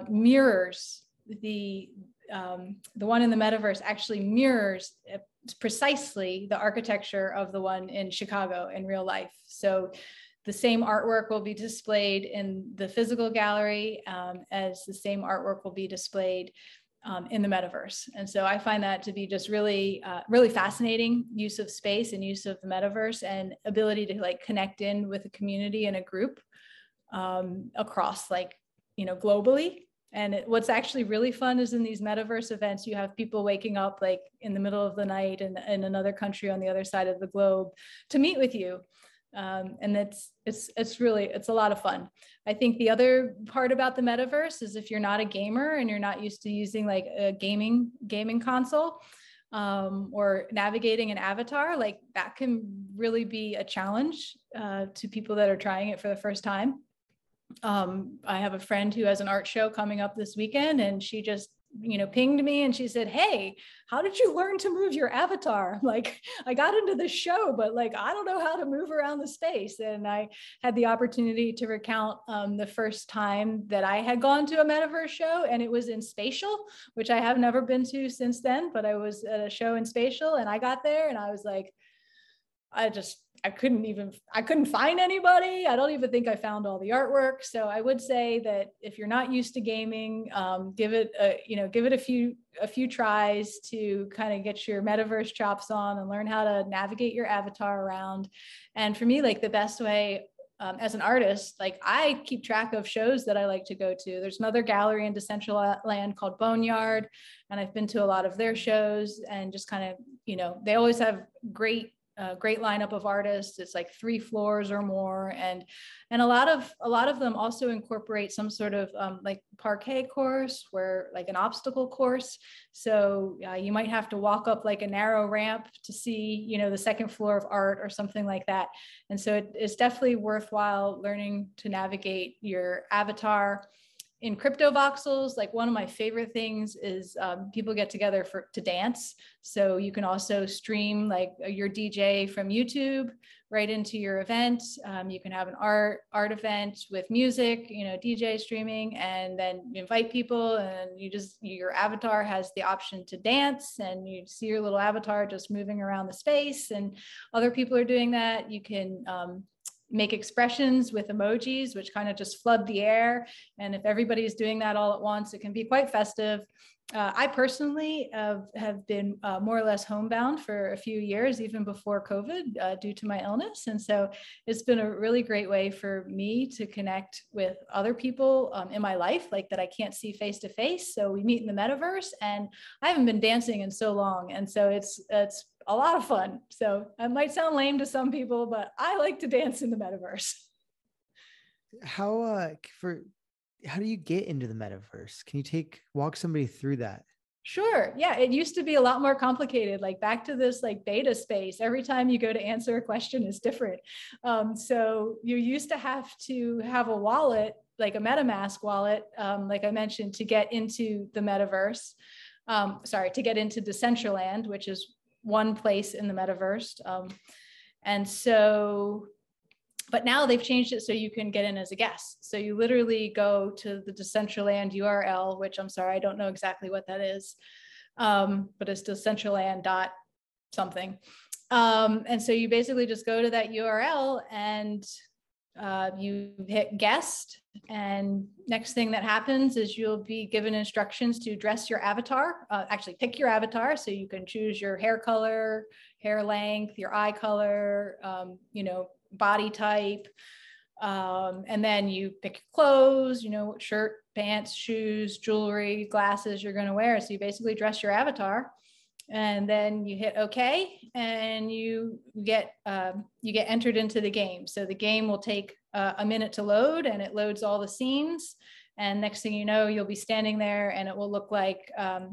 mirrors the one in the metaverse actually mirrors precisely the architecture of the one in Chicago in real life. So The same artwork will be displayed in the physical gallery as the same artwork will be displayed in the metaverse. And so I find that to be just really, really fascinating use of space and use of the metaverse and ability to like connect in with a community and a group across like, you know, globally. And it, what's actually really fun is in these metaverse events, you have people waking up like in the middle of the night in another country on the other side of the globe to meet with you. And it's really a lot of fun. I think the other part about the metaverse is if you're not a gamer and you're not used to using like a gaming console or navigating an avatar, like that can really be a challenge to people that are trying it for the first time. I have a friend who has an art show coming up this weekend, and she just, you know, pinged me and she said, "Hey, how did you learn to move your avatar?" Like, I got into the show, but like, I don't know how to move around the space. And I had the opportunity to recount the first time that I had gone to a metaverse show, and it was in Spatial, which I have never been to since then, but I was at a show in Spatial and I got there and I was like, I couldn't find anybody. I don't even think I found all the artwork. So I would say that if you're not used to gaming, give it a few tries to kind of get your metaverse chops on and learn how to navigate your avatar around. And for me, like the best way as an artist, like I keep track of shows that I like to go to. There's another gallery in Decentraland called Boneyard, and I've been to a lot of their shows and just kind of, you know, they always have great lineup of artists. It's like 3 floors or more, and a lot of them also incorporate some sort of like parquet course, where like an obstacle course. So you might have to walk up like a narrow ramp to see, you know, the 2nd floor of art or something like that. And so it's definitely worthwhile learning to navigate your avatar. In Cryptovoxels, like one of my favorite things is people get together to dance. So you can also stream like your DJ from YouTube right into your event. You can have an art event with music, you know, DJ streaming, and then you invite people, and your avatar has the option to dance, and you see your little avatar just moving around the space, and other people are doing that. You can make expressions with emojis, which kind of just flood the air. And if everybody's doing that all at once, it can be quite festive. I personally have been more or less homebound for a few years, even before COVID, due to my illness. And so it's been a really great way for me to connect with other people in my life, like that I can't see face to face. So we meet in the metaverse, and I haven't been dancing in so long. And so it's a lot of fun. So it might sound lame to some people, but I like to dance in the metaverse. How do you get into the metaverse? Can you walk somebody through that? Sure. Yeah. It used to be a lot more complicated, like back to this like beta space. Every time you go to answer a question is different. So you used to have a wallet, like a MetaMask wallet, like I mentioned, to get into the metaverse. To get into Decentraland, which is one place in the metaverse. But now they've changed it so you can get in as a guest. So you literally go to the Decentraland URL, which I'm sorry, I don't know exactly what that is, but it's Decentraland.something. And so you basically just go to that URL and you hit guest, and next thing that happens is you'll be given instructions to dress your avatar, actually pick your avatar. So you can choose your hair color, hair length, your eye color, you know, body type. And then you pick your clothes, you know, shirt, pants, shoes, jewelry, glasses you're going to wear. So you basically dress your avatar, and then you hit okay, and you get entered into the game. So the game will take a minute to load, and it loads all the scenes. And next thing you know, you'll be standing there, and it will look like a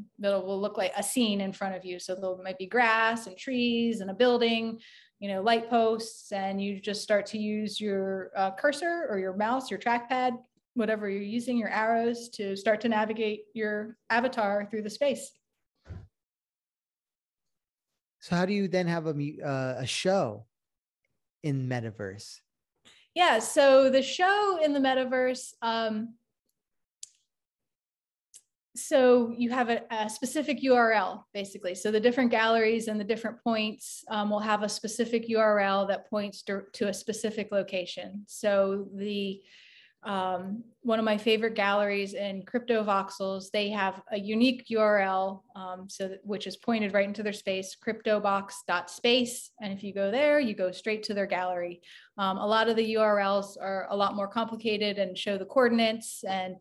scene in front of you. So there might be grass and trees and a building, you know, light posts, and you just start to use your cursor or your mouse, your trackpad, whatever you're using, your arrows, to start to navigate your avatar through the space. So how do you then have a show in metaverse? Yeah, so the show in the metaverse, So you have a specific URL, basically. So the different galleries and the different points will have a specific URL that points to a specific location. So the one of my favorite galleries in Cryptovoxels, they have a unique URL, which is pointed right into their space, cryptobox.space. And if you go there, you go straight to their gallery. A lot of the URLs are a lot more complicated and show the coordinates. And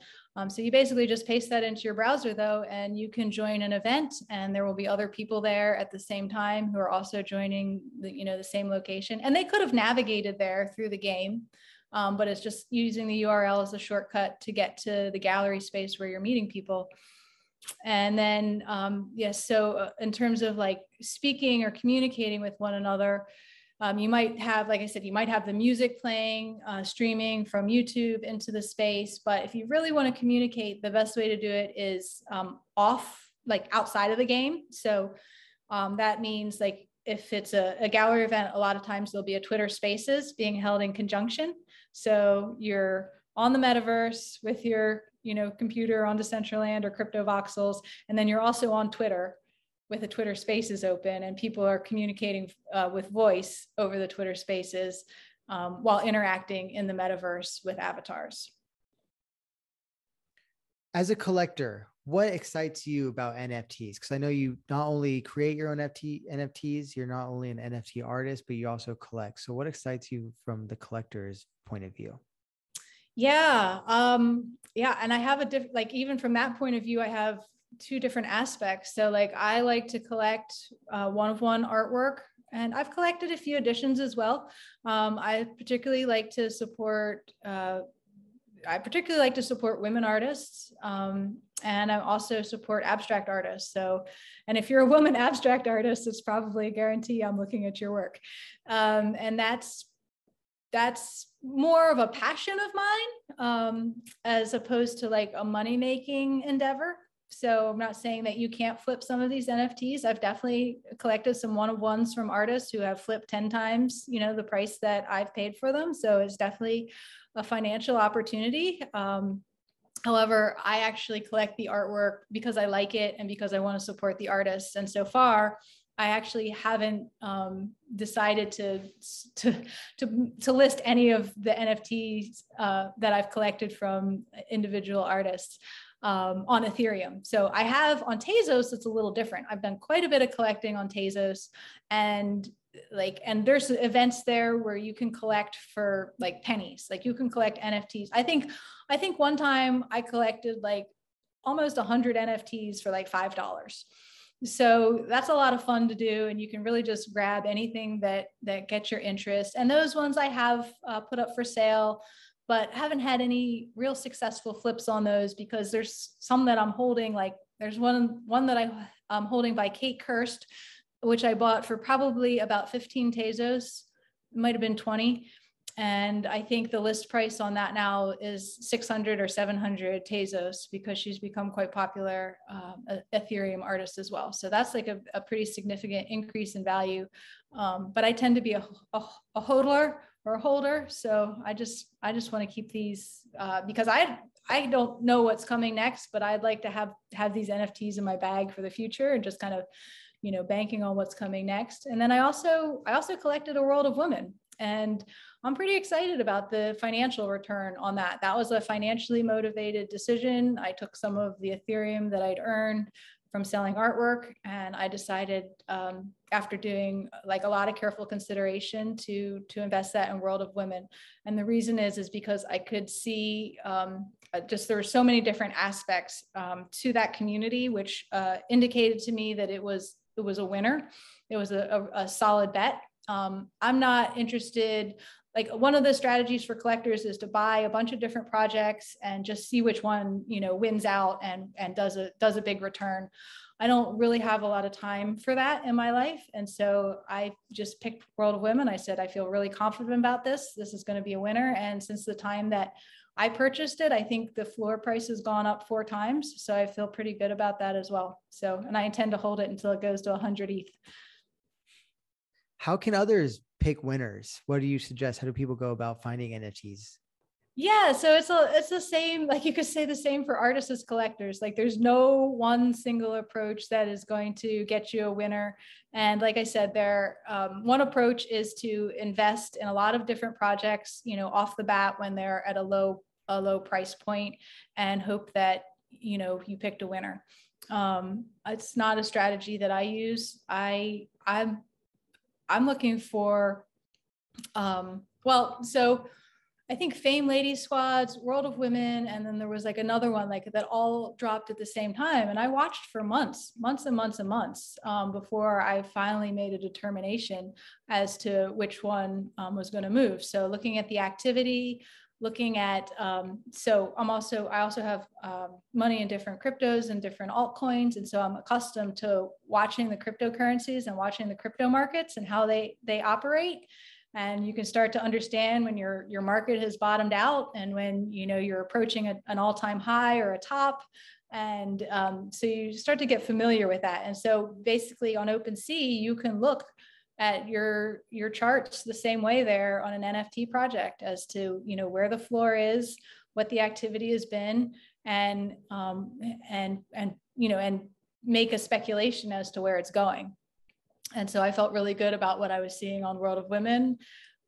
so you basically just paste that into your browser though, and you can join an event, and there will be other people there at the same time who are also joining the, the same location. And they could have navigated there through the game. But it's just using the URL as a shortcut to get to the gallery space where you're meeting people. And then, yes, so in terms of like speaking or communicating with one another, you might have, like I said, you might have the music playing, streaming from YouTube into the space. But if you really want to communicate, the best way to do it is outside of the game. So that means like, if it's a gallery event, a lot of times there'll be a Twitter Spaces being held in conjunction. So you're on the metaverse with your computer on Decentraland or Cryptovoxels, and then you're also on Twitter with a Twitter Spaces open, and people are communicating with voice over the Twitter Spaces while interacting in the metaverse with avatars. As a collector, what excites you about NFTs? Because I know you not only create your own NFTs, you're not only an NFT artist, but you also collect. So what excites you from the collector's point of view? Yeah. And I have a different, like, even from that point of view, I have two different aspects. So like, I like to collect one-of-one artwork, and I've collected a few editions as well. I particularly like to support women artists, and I also support abstract artists. So, and if you're a woman abstract artist, it's probably a guarantee I'm looking at your work. And that's more of a passion of mine as opposed to like a money-making endeavor. So I'm not saying that you can't flip some of these NFTs. I've definitely collected some one-of-ones from artists who have flipped 10 times, the price that I've paid for them. So it's definitely a financial opportunity. However, I actually collect the artwork because I like it and because I want to support the artists. And so far, I actually haven't decided to list any of the NFTs that I've collected from individual artists. On Ethereum. So I have on Tezos, it's a little different. I've done quite a bit of collecting on Tezos, and there's events there where you can collect for like pennies, like you can collect NFTs. I think one time I collected like almost 100 NFTs for like $5. So that's a lot of fun to do. And you can really just grab anything that gets your interest. And those ones I have put up for sale, but haven't had any real successful flips on those because there's some that I'm holding. Like there's one that I'm holding by Kate Kirst, which I bought for probably about 15 Tezos, might've been 20. And I think the list price on that now is 600 or 700 Tezos because she's become quite popular Ethereum artist as well. So that's like a pretty significant increase in value. But I tend to be a hodler or a holder. So I just want to keep these because I don't know what's coming next, but I'd like to have these NFTs in my bag for the future and just kind of, banking on what's coming next. And then I also collected a World of Women, and I'm pretty excited about the financial return on that. That was a financially motivated decision. I took some of the Ethereum that I'd earned from selling artwork, and I decided after doing like a lot of careful consideration to invest that in World of Women. And the reason is because I could see just there were so many different aspects to that community, which indicated to me that it was a winner. It was a solid bet. I'm not interested. Like one of the strategies for collectors is to buy a bunch of different projects and just see which one, wins out and does a big return. I don't really have a lot of time for that in my life. And so I just picked World of Women. I said, I feel really confident about this. This is going to be a winner. And since the time that I purchased it, I think the floor price has gone up 4 times. So I feel pretty good about that as well. So, and I intend to hold it until it goes to 100 ETH. How can others pick winners? What do you suggest? How do people go about finding NFTs? Yeah, so it's the same, like you could say the same for artists as collectors. Like there's no one single approach that is going to get you a winner. And like I said, there one approach is to invest in a lot of different projects, you know, off the bat when they're at a low price point, and hope that, you know, you picked a winner. It's not a strategy that I use. I'm looking for well, so I think Femme Lady Squads, World of Women, and then there was like another one like that all dropped at the same time. And I watched for months and months before I finally made a determination as to which one was going to move. So looking at the activity, looking at, so I also have money in different cryptos and different altcoins. And so I'm accustomed to watching the cryptocurrencies and watching the crypto markets and how they operate. And you can start to understand when your market has bottomed out and when, you know, you're approaching an all-time high or a top. And so you start to get familiar with that. And so basically on OpenSea, you can look at your charts the same way there on an NFT project as to, you know, where the floor is, what the activity has been, and you know, and make a speculation as to where it's going. And so I felt really good about what I was seeing on World of Women.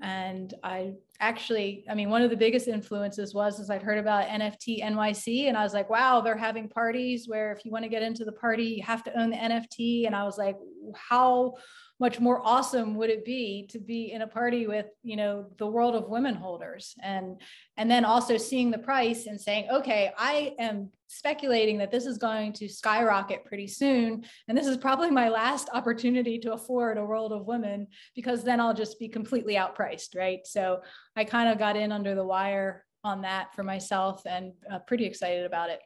And I actually, I mean, one of the biggest influences was I'd heard about NFT NYC, and I was like, wow, they're having parties where if you want to get into the party, you have to own the NFT. And I was like, how much more awesome would it be to be in a party with, you know, the World of Women holders? And then also seeing the price and saying, okay, I am speculating that this is going to skyrocket pretty soon. And this is probably my last opportunity to afford a World of Women, because then I'll just be completely outpriced, right? So I kind of got in under the wire on that for myself, and pretty excited about it.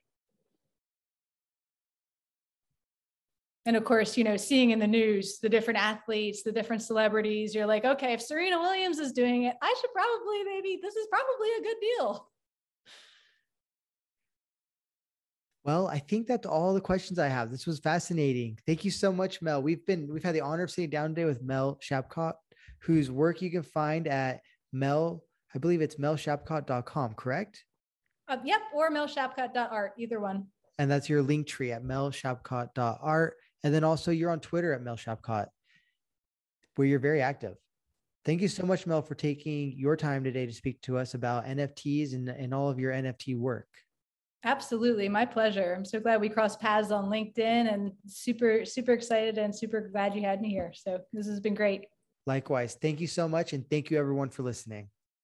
And of course, you know, seeing in the news, the different athletes, the different celebrities, you're like, okay, if Serena Williams is doing it, I should probably, maybe this is probably a good deal. Well, I think that's all the questions I have. This was fascinating. Thank you so much, Mel. We've had the honor of sitting down today with Mel Shapcott, whose work you can find at Mel, I believe it's melshapcott.com, correct? Yep, or melshapcott.art, either one. And that's your link tree at melshapcott.art. And then also you're on Twitter at Mel Shapcott, where you're very active. Thank you so much, Mel, for taking your time today to speak to us about NFTs and all of your NFT work. Absolutely. My pleasure. I'm so glad we crossed paths on LinkedIn, and super, super excited and super glad you had me here. So this has been great. Likewise. Thank you so much. And thank you everyone for listening.